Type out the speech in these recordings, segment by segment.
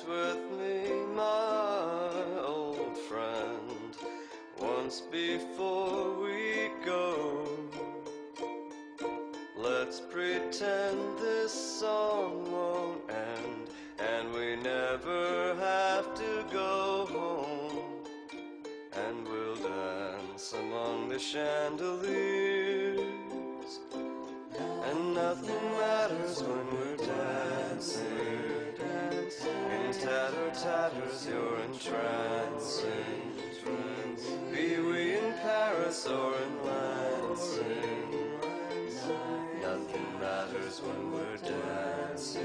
dance with me, my old friend, once before we go. Let's pretend this song won't end, and we never have to go home. And we'll dance among the chandeliers, and nothing matters when we're dancing. In tattered tatters you're entrancing, be we in Paris or in Lansing. Nothing matters when we're dancing.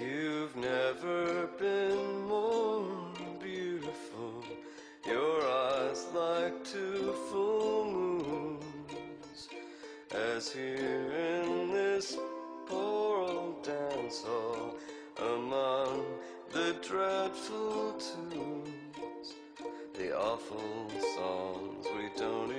You've never been more beautiful, your eyes like two full moons, as here in this poor old dance hall, among the dreadful tunes, the awful songs we don't even